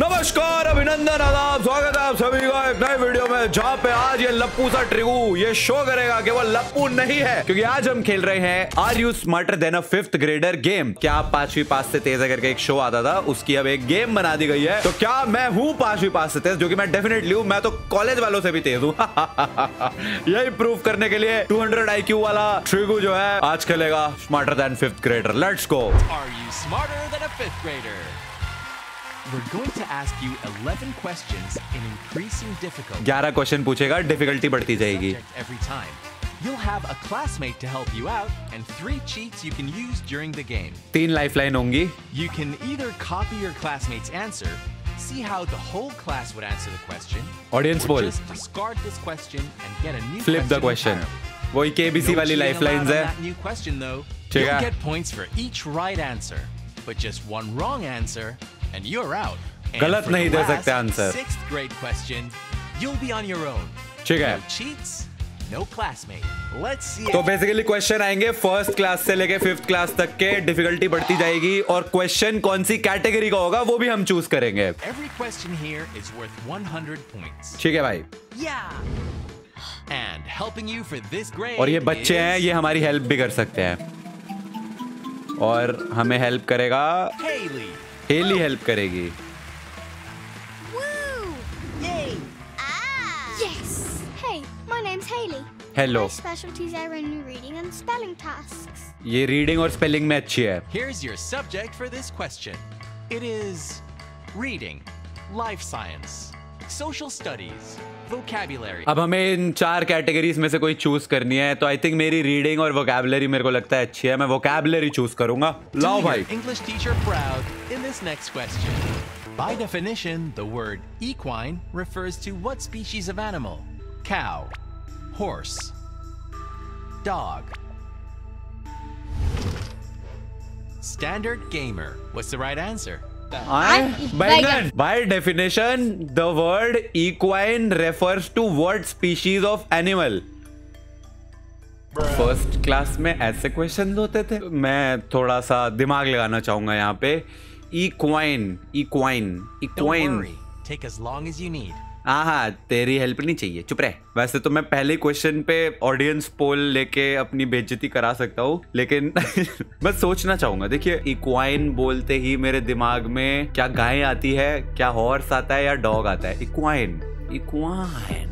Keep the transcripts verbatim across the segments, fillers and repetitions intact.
नमस्कार, अभिनंदन, आदाब, स्वागत है आप सभी का एक नए वीडियो में, जहाँ पे आज ये लप्पू सा ट्रिगू ये शो करेगा कि वो लप्पू नहीं है, क्योंकि आज हम खेल रहे हैं are you smarter than a fifth grader game. क्या आप पांचवी पास से तेज करके एक शो आता था, उसकी अब एक गेम बना दी गई है। तो क्या मैं हूँ पांचवी पास से तेज, जो की मैं डेफिनेटली हूँ। मैं तो कॉलेज वालों से भी तेज हूँ यही प्रूव करने के लिए टू हंड्रेड आई क्यू वाला ट्रिगू जो है आज खेलेगा smarter than fifth grader. Let's go. We're going to ask you eleven questions in increasing difficulty. ग्यारह क्वेश्चन पूछेगा, डिफिकल्टी बढ़ती जाएगी। Every time, you'll have a classmate to help you out and three cheats you can use during the game. तीन lifeline होंगी। You can either copy your classmate's answer, see how the whole class would answer the question. Audience poll. Just discard this question and get a new. Flip the question. वही KBC वाली lifelines है। New question though. You'll get points for each right answer, but just one wrong answer. And you're out. गलत नहीं दे सकते answer. Sixth grade question, you'll be on your own. ठीक है। No cheats, no classmate. Let's see. तो basically question आएंगे first class से लेके फिफ्थ क्लास तक के, डिफिकल्टी बढ़ती जाएगी और क्वेश्चन कौन सी कैटेगरी का होगा वो भी हम चूज करेंगे। Every question here is worth one hundred points. ठीक है भाई। Yeah. And helping you for this grade. और ये बच्चे हैं, ये हमारी हेल्प भी कर सकते हैं और हमें हेल्प करेगा Haley. हेली हेल्प करेगी। हेलो। ये रीडिंग और स्पेलिंग में अच्छी है। Here's your subject for this question. It is reading, life science, social studies, vocabulary. अब हमें इन चार कैटेगरीज में से कोई चूज करनी है, तो आई थिंक मेरी रीडिंग और वोकैबुलरी मेरे को लगता है अच्छी है। मैं वोकैबुलरी चूज करूंगा। लाओ भाई। English teacher proud in this next question. By definition, the word equine refers to what species of animal? Cow, horse, dog. Standard gamer. What's the right answer? By definition, the word equine refers to what species of animal? First class में ऐसे question होते थे। मैं थोड़ा सा दिमाग लगाना चाहूंगा यहाँ पे। Equine, equine, equine. Take as long as you need. हाँ, तेरी हेल्प नहीं चाहिए, चुप रह। वैसे तो मैं पहले क्वेश्चन पे ऑडियंस पोल लेके अपनी बेइज्जती करा सकता हूँ, लेकिन मैं सोचना चाहूंगा। देखिए, इक्वाइन बोलते ही मेरे दिमाग में क्या गाय आती है, क्या हॉर्स आता है या डॉग आता है। इक्वाइन, इक्वाइन,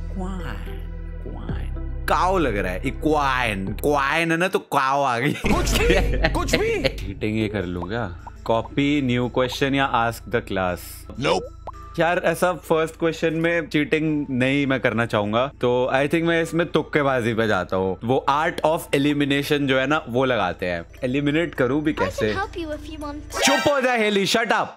इक्वाइन, काओ लग रहा है। इक्वाइन, इक्वाइन है ना, तो काओ आ गई। कुछ भी, कुछ भी। चीटिंग ये कर लूंगा। कॉपी न्यू क्वेश्चन या आस्क द क्लास। नोप यार, ऐसा फर्स्ट क्वेश्चन में चीटिंग नहीं मैं करना चाहूंगा, तो आई थिंक मैं इसमें तुक्केबाजी पे जाता हूँ। वो आर्ट ऑफ एलिमिनेशन जो है ना, वो लगाते हैं। एलिमिनेट करूँ भी कैसे? चुप हो जा Haley, shut up.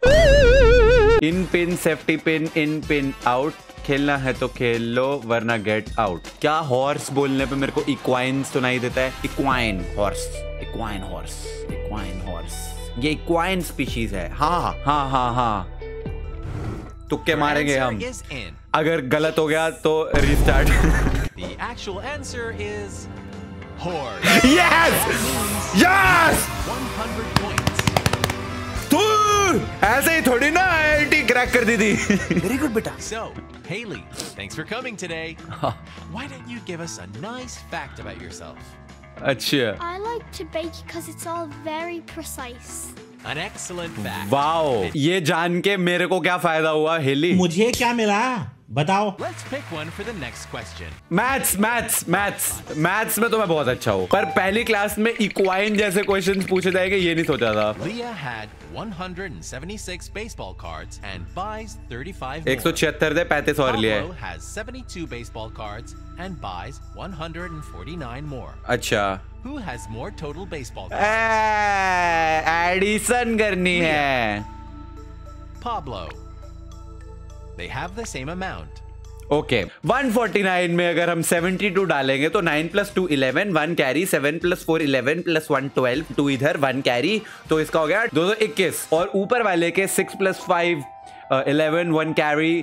In pin, safety pin, in pin, out. खेलना है तो खेल लो, वरना गेट आउट। क्या हॉर्स बोलने पे मेरे को इक्वाइन सुनाई देता है? Equine horse, equine horse, equine horse, ये इक्वाइन स्पीशीज है। हाँ हाँ हाँ हाँ, तुक्के मारेंगे हम। अगर गलत हो गया तो restart. The actual answer is horse. Yes, yes. one hundred points. तू ऐसे ही थोड़ी ना आईटी क्रैक कर दी थी। Very good बेटा. So, Haley, thanks for coming today. Why don't you give us a nice fact about yourself? अच्छा। I like to bake because it's all very precise. An excellent fact. Wow, ये जान के मेरे को क्या फायदा हुआ हेली? मुझे क्या मिला बताओ। Let's pick one for the next question. Maths, maths, maths, maths में तो मैं बहुत अच्छा हूँ, पर पहली क्लास में equine जैसे questions पूछे जाएंगे ये नहीं सोचा था। Leah had one hundred seventy-six baseball cards and buys thirty-five. एक सौ छिहत्तर थे, पैंतीस और लिए। Pablo has seventy-two baseball cards and buys one hundred forty-nine more. अच्छा। Who has more total baseball cards? Addition करनी है। Pablo. They have the same amount. Okay. one forty-nine में अगर हम seventy-two डालेंगे तो nine plus two eleven, one carry, seven plus four eleven, plus one twelve, two इधर, one carry, तो इसका हो गया two twenty-one. और ऊपर वाले के six plus five uh, eleven, one carry,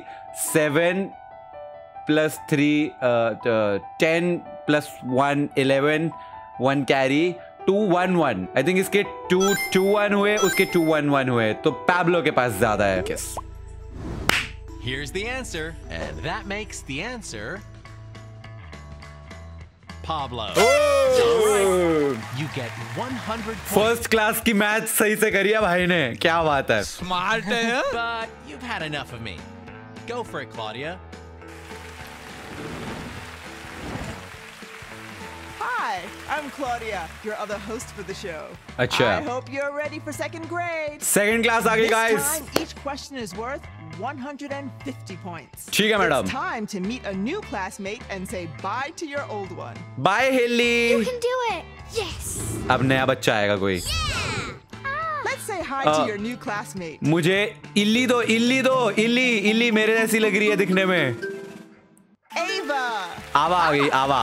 seven plus three uh, ten plus one eleven, one carry, two eleven. I think इसके two twenty-one हुए, उसके two eleven हुए, तो पैब्लो के पास ज्यादा है। Yes. Here's the answer, and that makes the answer Pablo. Oh! You get one hundred. First class की match सही से करी है भाई ने, क्या बात है? Smart है. But you've had enough of me. Go for it, Claudia. Hi, I'm Claudia, your other host for the show. अच्छा. I hope you're ready for second grade. Second class आगे guys. This time each question is worth one hundred fifty points. ठीक है madam. It's time to meet a new classmate and say bye to your old one. Bye Haley. You can do it. Yes. अब नया बच्चा आएगा कोई. Yeah. Let's say hi uh, to your new classmate. मुझे इल्ली दो, इल्ली दो, इल्ली, इल्ली मेरे जैसी लग रही है दिखने में. Ava. आवा आ गई, आवा.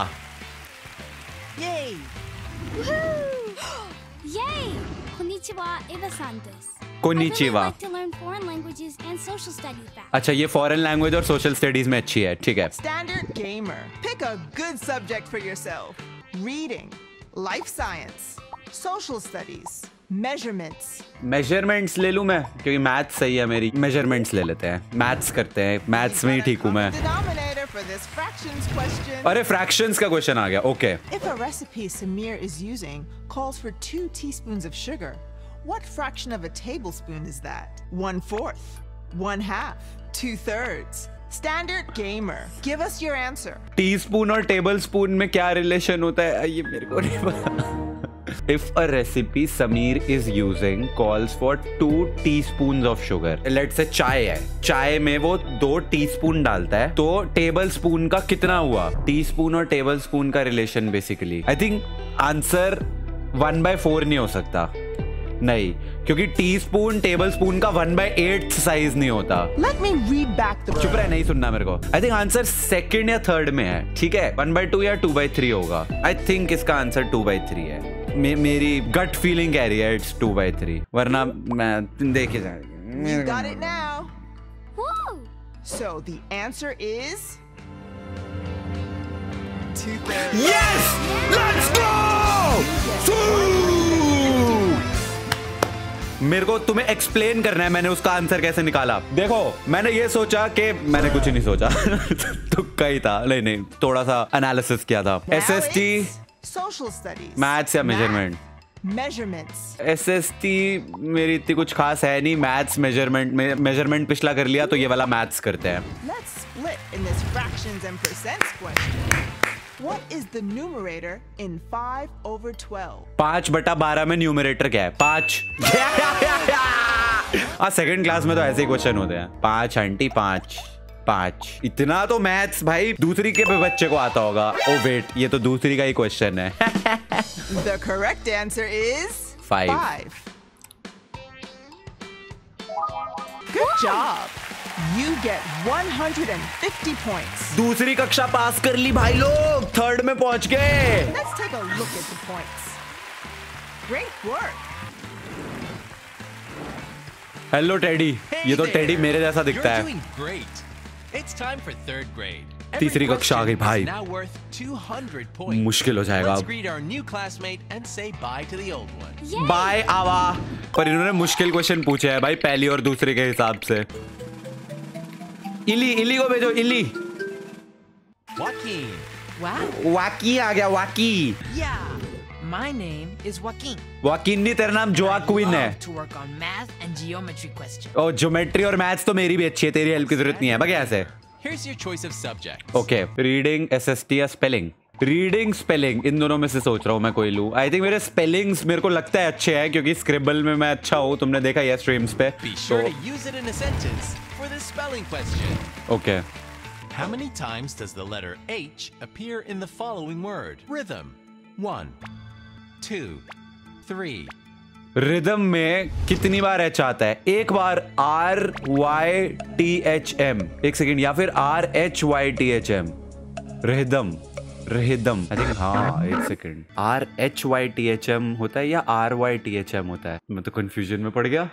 Yay. Woohoo. Yay. Konnichiwa, Ava Sanders. कोनिचिवा. अच्छा ये फॉरेन लैंग्वेज और सोशल स्टडीज में अच्छी है, ठीक है. Standard gamer, pick a good subject for yourself. Reading, life science, social studies, measurements. Measurements ले लूं मैं क्योंकि मैथ्स सही है मेरी. मेजरमेंट्स ले लेते हैं, मैथ्स करते हैं, मैथ्स में ही ठीक हूं मैं. अरे फ्रैक्शंस का क्वेश्चन आ गया. Okay. If a recipe Sameer is using calls for two teaspoons of sugar, what fraction of a tablespoon is that? one fourth, one half, two thirds. Standard gamer, give us your answer. Teaspoon और tablespoon में क्या relation होता है ये मेरे को नहीं पता. If a recipe Sameer is using calls for two teaspoons of sugar. Let's say चाय है, चाय में वो दो teaspoon डालता है, तो tablespoon का कितना हुआ? Teaspoon और tablespoon का relation basically. I think answer one by four नहीं हो सकता. नहीं, क्योंकि टीस्पून टेबलस्पून का वन बाय एट साइज नहीं होता. Let me read back the word. चुप रह, नहीं सुनना मेरे को. आई थिंक आंसर सेकेंड या थर्ड में है, ठीक है. वन बाय टू या टू बाई थ्री होगा. आई थिंक इसका आंसर टू बाई थ्री है. मे, मेरी गट फीलिंग कह रही है इट्स टू बाई थ्री, वरना मैं देखे जाएंगे. Yes! Let's go! मेरे को तुम्हें एक्सप्लेन करना है मैंने उसका आंसर कैसे निकाला. देखो मैंने ये सोचा कि मैंने कुछ नहीं सोचा. तुक्का ही था. नहीं नहीं, थोड़ा सा एनालिसिस किया था. S S T, social studies, maths या measurement. Measurements. S S T मेरी इतनी कुछ खास है नहीं. Maths, measurement. मेजरमेंट पिछला कर लिया तो ये वाला मैथ्स करते हैं. What is the numerator in five over twelve? पाँच बटा बारह में न्यूमरेटर क्या है? पाँच. आज सेकंड क्लास में तो ऐसे ही क्वेश्चन होते हैं. पाँच आंटी, पाँच पाँच. इतना तो मैथ्स भाई दूसरी के बच्चे को आता होगा. ओ वेट, ये तो दूसरी का ही क्वेश्चन है. The correct answer is five. five. Good job. You get one hundred fifty points. दूसरी कक्षा पास कर ली भाई लोग, थर्ड में पहुंच गए. Let's take a look at the points. Great work. Hello Teddy. Hey, ये तो Teddy मेरे जैसा दिखता है. You're doing great. It's time for third grade. तीसरी कक्षा आ गई भाई. Now worth two hundred points. मुश्किल हो जाएगा. Let's greet our new classmate and say bye to the old one. Bye आवा. पर इन्होंने मुश्किल क्वेश्चन पूछे हैं भाई, पहली और दूसरे के हिसाब से. इली, इली को भेजो. इली. Joaquin. Wow. वाकी आ गया. वाकी. Yeah. My name is Joaquin. Joaquin नहीं, तेरा नाम जोआक्विन है. To work on math and geometry questions. Oh, geometry और maths तो मेरी भी अच्छी है. तेरी हेल्प की जरूरत नहीं है. बस ऐसे. Here's your choice of subjects. Okay. Reading, S S T या spelling. Reading, spelling. इन दोनों में से सोच रहा हूँ मैं कोई लूँ. I think मेरे spellings मेरे को लगता है अच्छे हैं क्योंकि scribble में मैं अच्छा हूँ. तुमने देखा ये streams पे. Be sure to use it in a sentence. For the spelling question. Okay. How many times does the letter H appear in the following word? Rhythm. One, two, three. Rhythm में कितनी बार H आता है? एक बार R Y T H M. एक second, या फिर R H Y T H M. Rhythm. Rhythm. I think हाँ, एक second. R H Y T H M होता है या R Y T H M होता है? मैं तो confusion में पड़ गया.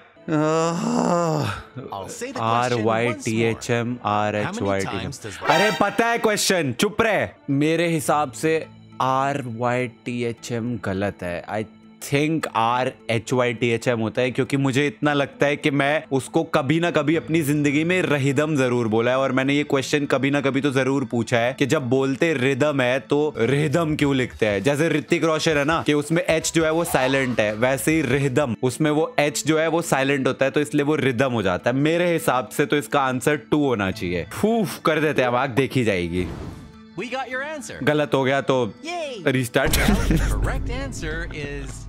R Y T H M R H Y T M. अरे पता है क्वेश्चन, चुप रहे. मेरे हिसाब से R Y T H M गलत है. I think R H Y T H M होता है, क्योंकि मुझे इतना लगता है कि मैं उसको कभी ना कभी अपनी जिंदगी में रिदम जरूर बोला है, और मैंने ये क्वेश्चन कभी ना कभी तो जरूर पूछा है कि जब बोलते रिदम है तो रिदम क्यों लिखते हैं। जैसे ऋतिक रोशन है ना कि उसमें एच जो है वो साइलेंट है, वैसे ही रिदम उसमें वो एच जो है वो साइलेंट होता है, तो इसलिए वो रिदम हो जाता है मेरे हिसाब से। तो इसका आंसर टू होना चाहिए। फूफ कर देते हैं, अब आग देखी जाएगी। We got your answer. गलत हो गया तो restart. Correct answer is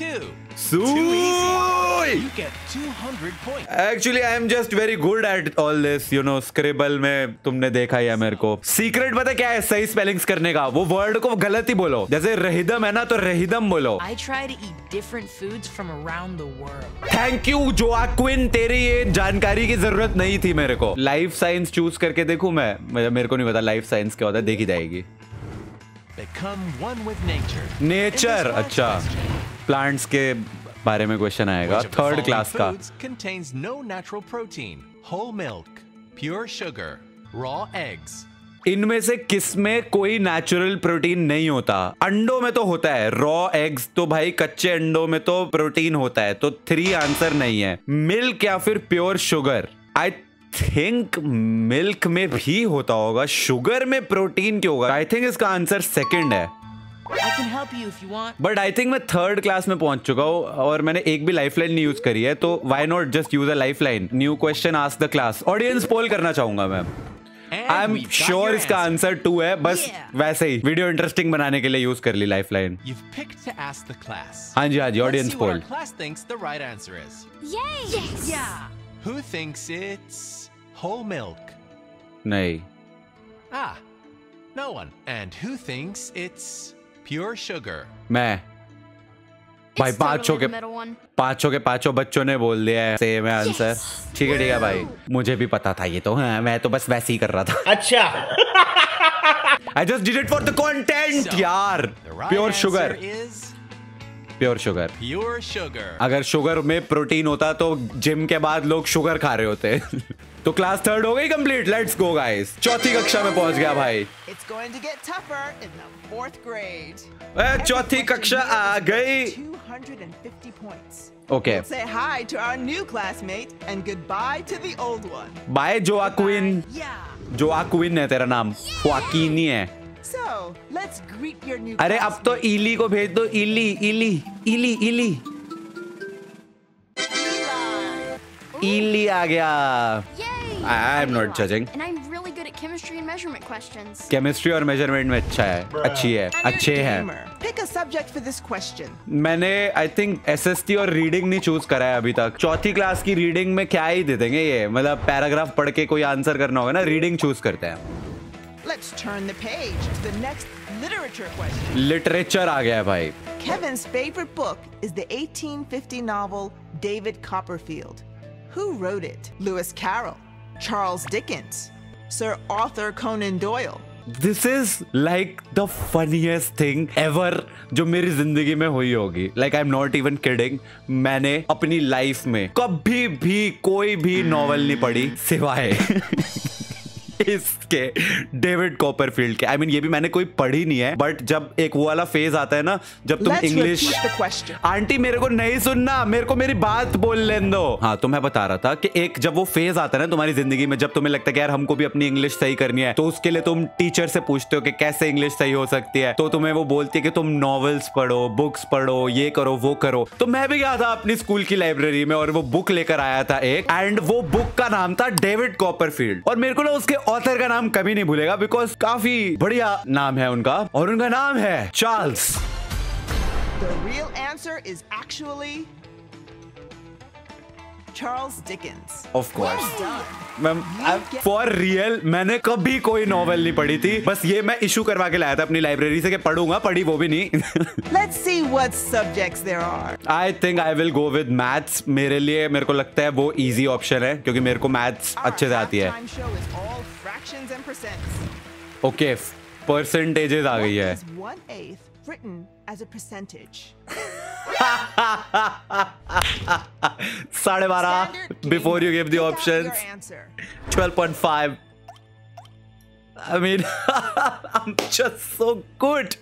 two. So you get two hundred points. Actually I am just very good at all this, you know, Scribble में तुमने देखा है मेरे को। सीक्रेट पता क्या है सही स्पेलिंग्स करने का, वो वर्ड को गलत ही बोलो। जैसे रहिदम है ना तो रहिदम बोलो। I try to eat different foods from around the world. Thank you Joaquin, तेरी ये जानकारी की जरूरत नहीं थी मेरे को। लाइफ साइंस चूज करके देखूं मैं, मेरे को नहीं पता लाइफ साइंस क्या होता है, देखी जाएगी। Become one with nature. Nature, अच्छा प्लांट्स के बारे में क्वेश्चन आएगा थर्ड क्लास का। Contains no natural protein, whole milk, pure sugar, raw eggs. इनमें से किसमें कोई नेचुरल प्रोटीन नहीं होता? अंडों में तो होता है, रॉ एग्स तो भाई कच्चे अंडों में तो प्रोटीन होता है, तो थ्री आंसर नहीं है। मिल्क या फिर pure sugar, I think milk में भी होता होगा, शुगर में प्रोटीन क्यों होगा? आई थिंक इसका आंसर सेकंड है। I can help you if you want. But I think मैं थर्ड क्लास में पहुंच चुका हूँ और मैंने एक भी लाइफलाइन नहीं यूज करी है, तो why not just use a lifeline? New question, ask the class. Audience poll करना चाहूंगा मैं। आई एम श्योर इसका आंसर टू है, बस yeah. वैसे ही वीडियो इंटरेस्टिंग बनाने के लिए यूज कर ली लाइफलाइन। हाँ जी हाँ जी, ऑडियंस पोल। नहीं ah, no one. And who thinks it's Pure sugar. मैं भाई पांचों के पांचों के पांचों बच्चों ने बोल दिया है सेम है आंसर। ठीक है ठीक है भाई, मुझे भी पता था ये तो। हाँ, मैं तो बस वैसे ही कर रहा था। अच्छा I just did it for the content so, यार pure sugar pure sugar pure sugar अगर शुगर में प्रोटीन होता तो जिम के बाद लोग शुगर खा रहे होते। तो क्लास थर्ड हो गई कंप्लीट, लेट्स गो गाइस। चौथी कक्षा में पहुंच गया भाई। चौथी कक्षा आ गई। Okay bye Joaquin. जोआक्विन है तेरा नाम, जोआक्विन नहीं है। So, let's greet your new अरे अब तो इली को भेज दो। इली इली इली इली इली आ गया। I am not judging. Chemistry और मेजरमेंट में अच्छा है, अच्छी है, अच्छे हैं। मैंने आई थिंक एसएसटी और रीडिंग नहीं चूज करा है अभी तक। चौथी क्लास की रीडिंग में क्या ही दे देंगे ये, मतलब पैराग्राफ पढ़ के कोई आंसर करना होगा ना, रीडिंग चूज करते हैं। Let's turn the page to the next literature question. Literature आ गया भाई। Kevin's favorite book is the eighteen fifty novel David Copperfield. Who wrote it? Lewis Carroll, Charles Dickens, Sir Arthur Conan Doyle. This is like the funniest thing ever जो मेरी जिंदगी में हुई होगी। Like I'm not even kidding. मैंने अपनी life में कभी भी कोई भी नॉवल नहीं पढ़ी सिवाय इसके डेविड कॉपरफील्ड के। आई I मीन mean, ये भी मैंने कोई पढ़ी नहीं है, बट जब एक वो वाला फेज आता है ना जब तुम इंग्लिश English... आंटी मेरे को नहीं सुनना, मेरे को मेरी बात बोल लेने दो। हाँ तो मैं बता रहा था कि एक जब वो फेज आता है ना तुम्हारी जिंदगी में जब तुम्हें लगता है कि यार हमको भी अपनी इंग्लिश सही करनी है, तो उसके लिए तुम टीचर से पूछते हो कि कैसे इंग्लिश सही हो सकती है, तो तुम्हें वो बोलती है कि तुम नॉवेल्स पढ़ो, बुक्स पढ़ो, ये करो वो करो। तो मैं भी गया था अपनी स्कूल की लाइब्रेरी में और वो बुक लेकर आया था एक, एंड वो बुक का नाम था डेविड कॉपरफील्ड। और मेरे को ना उसके ऑथर का नाम कभी नहीं भूलेगा बिकॉज काफी बढ़िया नाम है उनका, और उनका नाम है Charles. The real answer is actually Charles Dickens. Of course. Ma'am for real मैंने कभी कोई नॉवेल नहीं पढ़ी थी, बस ये मैं इशू करवा के लाया था अपनी लाइब्रेरी से कि पढ़ूंगा, पढ़ी वो भी नहीं। Let's see what subjects there are. I think I will go with maths. मेरे लिए मेरे को लगता है वो इजी ऑप्शन है क्योंकि मेरे को मैथ्स अच्छे से आती है। ओके परसेंटेजेस आ गई है। Written as a percentage. twelve before you give the options. twelve point five. I mean, I'm just so good.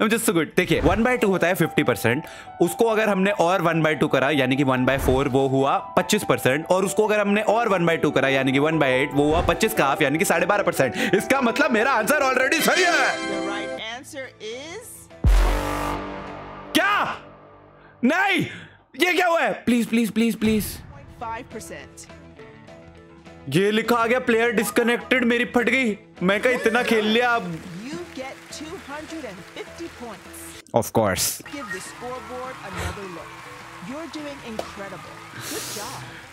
I'm just so good. देखिए वन बाई टू होता है फिफ्टी परसेंट, उसको अगर हमने और वन बाई टू करा यानी कि वन बाई फोर वो हुआ पच्चीस परसेंट, और उसको अगर हमने और वन बाई टू करा यानी कि वन बाई एट वो हुआ पच्चीस का हाफ यानी कि साढ़े बारह परसेंट। इसका मतलब मेरा आंसर ऑलरेडी सही है। राइट आंसर इज क्या? नहीं, ये क्या हुआ है? Please please please please five percent. ये लिखा आ गया प्लेयर डिस्कनेक्टेड, मेरी फट गई। मैं कहा इतना खेल लिया अब। Of course.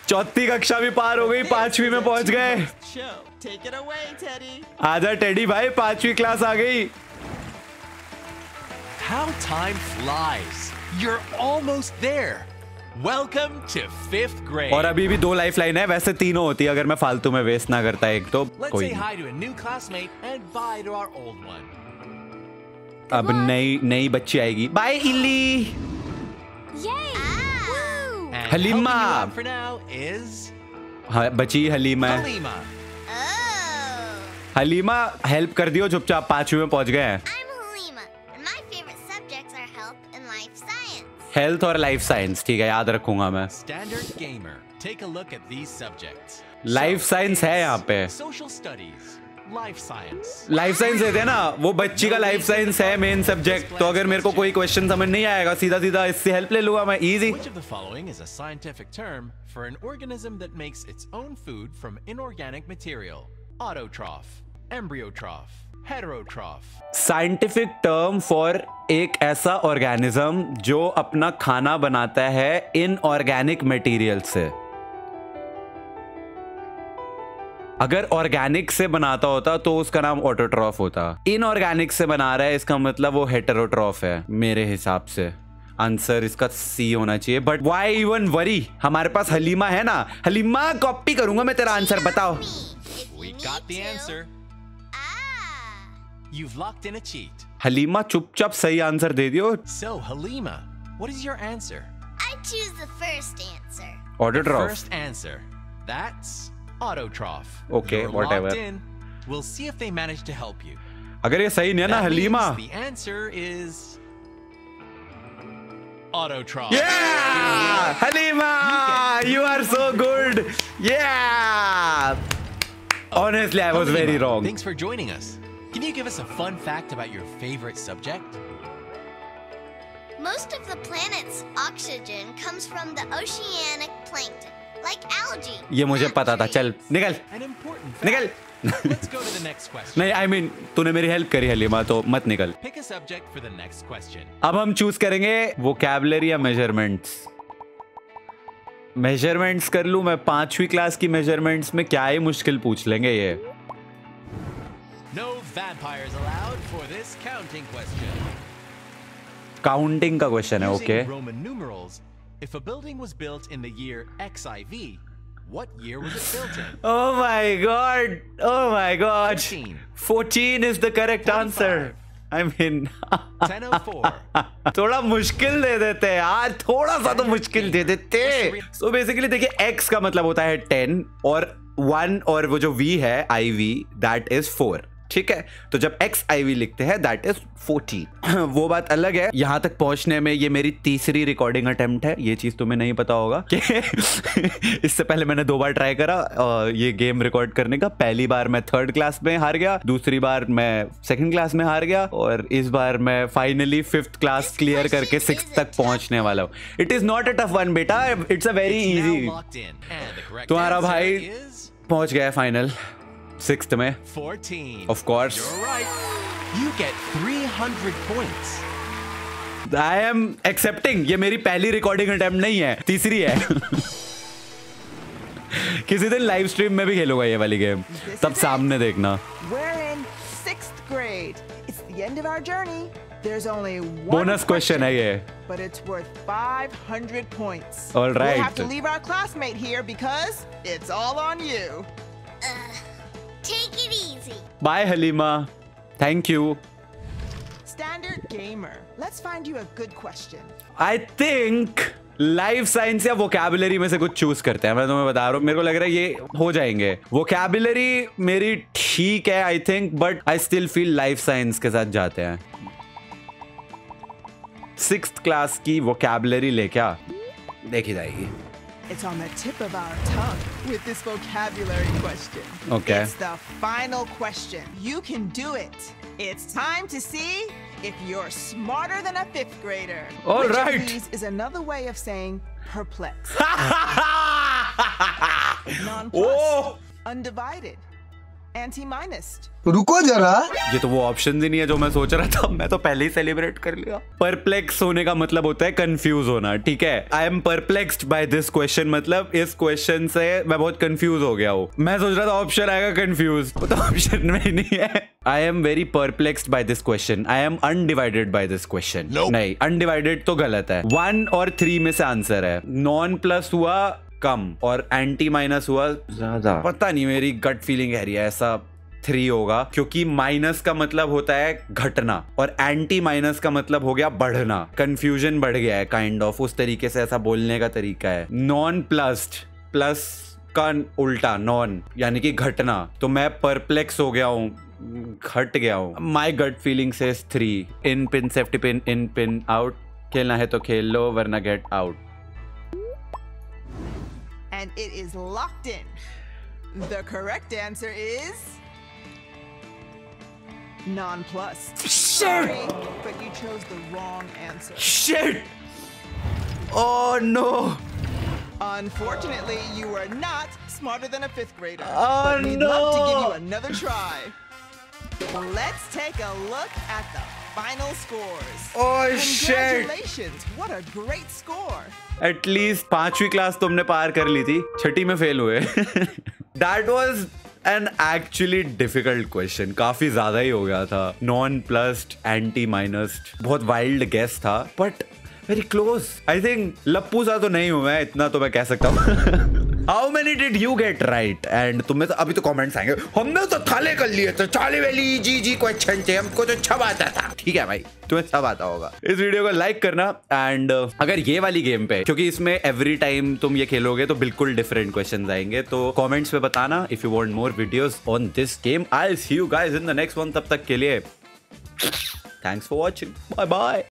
चौथी कक्षा भी पार हो गई, पांचवी में पहुंच गए। आजा टेडी भाई, पांचवी क्लास आ गई। How time flies. You're almost there. Welcome to fifth grade. और अभी भी दो लाइफ लाइन है, वैसे तीनों होती है अगर मैं फालतू में वेस्ट ना करता एक तो। कोई अब नई नई बच्ची आएगी। बाय इली। हलीमा। बची हलीमा। हलीमा हेल्प कर दियो, चुपचाप पांचवी में पहुंच गए हैं। हेल्थ और लाइफ साइंस, ठीक है, याद रखूंगा मैं। Standard gamer, take a look at these subjects. Life science है यहाँ पे, social studies, life science. Life science देते हैं ना, वो बच्ची का लाइफ साइंस है मेन सब्जेक्ट, तो अगर मेरे को कोई क्वेश्चन समझ नहीं आएगा सीधा सीधा इससे हेल्प ले लूंगा मैं, easy. Which of the following is a scientific term for an organism that makes its own food from inorganic material? Autotroph, embryotroph, heterotroph. Scientific term for एक ऐसा ऑर्गेनिज्म जो अपना खाना बनाता है इनऑर्गेनिक मटेरियल से। अगर ऑर्गेनिक से बनाता होता तो उसका नाम ऑटोट्रॉफ होता, इनऑर्गेनिक से बना रहा है इसका मतलब वो हेटरोट्रॉफ है मेरे हिसाब से। आंसर इसका सी होना चाहिए, बट व्हाई इवन वरी, हमारे पास हलीमा है ना। हलीमा कॉपी करूंगा मैं तेरा आंसर, बताओ। You've locked in a cheat. Halima चुपचाप सही आंसर दे दियो। So Halima, what is your answer? I choose the first answer. Autotroph. First answer. That's autotroph. Okay, You're whatever. Locked in. We'll see if they manage to help you. अगर ये सही नहीं है ना Halima, the answer is autotroph. Yeah! Halima, you are so good. Yeah! Honestly, I was very wrong. Thanks for joining us. Can you give us a fun fact about your favorite subject? Most of the planet's oxygen comes from the oceanic plankton, like algae. ये मुझे पता था, चल निकल निकल। Let's go to the next question. नहीं, I mean तूने मेरी हेल्प करी हलीमा, तो मत निकल। Pick a subject for the next question. अब हम चूज करेंगे वोकैबुलरी या मेजरमेंट्स। मेजरमेंट्स कर लूँ मैं, पांचवी क्लास की मेजरमेंट्स में क्या ही मुश्किल पूछ लेंगे ये। No vampires allowed for this counting question. Counting का क्वेश्चन है, okay. Using Roman numerals, if a building was built in the year X I V, what year was it built in? Oh my god! Oh my god! fourteen. fourteen is the correct answer. I mean, ten oh four. थोड़ा मुश्किल दे देते हैं यार, थोड़ा सा तो मुश्किल दे देते हैं। So basically देखिए X का मतलब होता है ten और one और वो जो V है I V, that is four. ठीक है, तो जब एक्स आई वी लिखते हैं दैट इज फोर्टीन। वो बात अलग है, यहाँ तक पहुँचने में ये मेरी तीसरी रिकॉर्डिंग अटेम्प्ट है, ये चीज़ तुम्हें नहीं पता होगा कि इससे पहले मैंने दो बार ट्राई करा ये गेम रिकॉर्ड करने का। पहली बार मैं थर्ड क्लास में हार गया, दूसरी बार मैं सेकंड क्लास में हार गया, और इस बार मैं फाइनली फिफ्थ क्लास क्लियर करके सिक्स तक पहुँचने वाला हूँ। It is not a tough one बेटा, इट्स अ वेरी इजी। तुम्हारा भाई पहुँच गया फाइनल सिक्स्थ में। fourteen. Of course. You're right. You get three hundred points. I am accepting. ये मेरी पहली रिकॉर्डिंग अटेम्प्ट नहीं है, तीसरी है। किसी दिन लाइव स्ट्रीम में भी खेलूंगा ये वाली गेम, तब सामने देखना। बोनस क्वेश्चन है ये। But it's worth five hundred points. All right. We have to leave our classmate here because it's all on you. Take it easy. Bye Halima. Thank you. Standard gamer. Let's find you a good question. I think life science या vocabulary में से कुछ choose करते हैं। मैं तुम्हें बता रहा हूँ, मेरे को लग रहा है ये हो जाएंगे। वोकैबुलरी मेरी ठीक है I think, but I still feel life science के साथ जाते हैं। सिक्स्थ क्लास की वोकैबुलरी लेके आ, देखी जाएगी। It's on the tip of our tongue with this vocabulary question. Okay. It's the final question. You can do it. It's time to see if you're smarter than a fifth grader. All Which right. Which of these is another way of saying perplexed. Nonplussed. Undivided. Anti-minused. रुको जरा, ये तो वो option ही नहीं है जो मैं सोच रहा था। मैं तो पहले ही सेलिब्रेट कर लिया। परप्लेक्स होने का मतलब होता है कंफ्यूज होना, ठीक है। I am perplexed by this question, मतलब इस क्वेश्चन से मैं बहुत कंफ्यूज हो गया हूँ। मैं सोच रहा था ऑप्शन आएगा कंफ्यूज, वो तो ऑप्शन में नहीं है। I am very perplexed by this question. I am undivided by this question. नहीं, अनडिवाइडेड तो गलत है। वन और थ्री में से आंसर है। नॉन प्लस हुआ कम और एंटी माइनस हुआ ज्यादा। पता नहीं, मेरी गट फीलिंग कह रही है ऐसा थ्री होगा, क्योंकि माइनस का मतलब होता है घटना और एंटी माइनस का मतलब हो गया बढ़ना। कंफ्यूजन बढ़ गया है काइंड ऑफ, उस तरीके से ऐसा बोलने का तरीका है। नॉन प्लस्ड, प्लस का उल्टा नॉन यानी कि घटना। तो मैं परप्लेक्स हो गया हूँ, घट गया हूँ। My gut feeling says three. In pin safety pin, in pin out. खेलना है तो खेल लो वरना get out. And it is locked in. The correct answer is nonplussed. Shit! Sorry, but you chose the wrong answer. Shit! Oh no! Unfortunately, you were not smarter than a fifth grader. Oh no! But we'd love to give you another try. Let's take a look at the final scores. Oh shit! Congratulations! What a great score! At least पांचवी class तुमने पार कर ली थी, छठी में fail हुए। That was an actually difficult question. काफी ज्यादा ही हो गया था। Non plused, anti minused, बहुत wild guess था, but very close. I think लप्पू सा तो नहीं हूँ मैं, इतना तो मैं कह सकता हूँ। How many did you get right? And तुम्हें तो अभी तो कमेंट्स आएंगे, हमने तो थाले कर लिए थे, चाले वाली जी जी क्वेश्चन थे, हमको तो छब आता था। ठीक है भाई, तुम्हें सब आता होगा। इस वीडियो को लाइक करना, एंड अगर ये वाली गेम पे, क्योंकि इसमें एवरी टाइम तुम ये खेलोगे तो बिल्कुल डिफरेंट क्वेश्चन आएंगे, तो कॉमेंट्स में बताना। If you want more videos on this game, I will see you guys in the next one. तब तक के लिए thanks for watching, bye bye.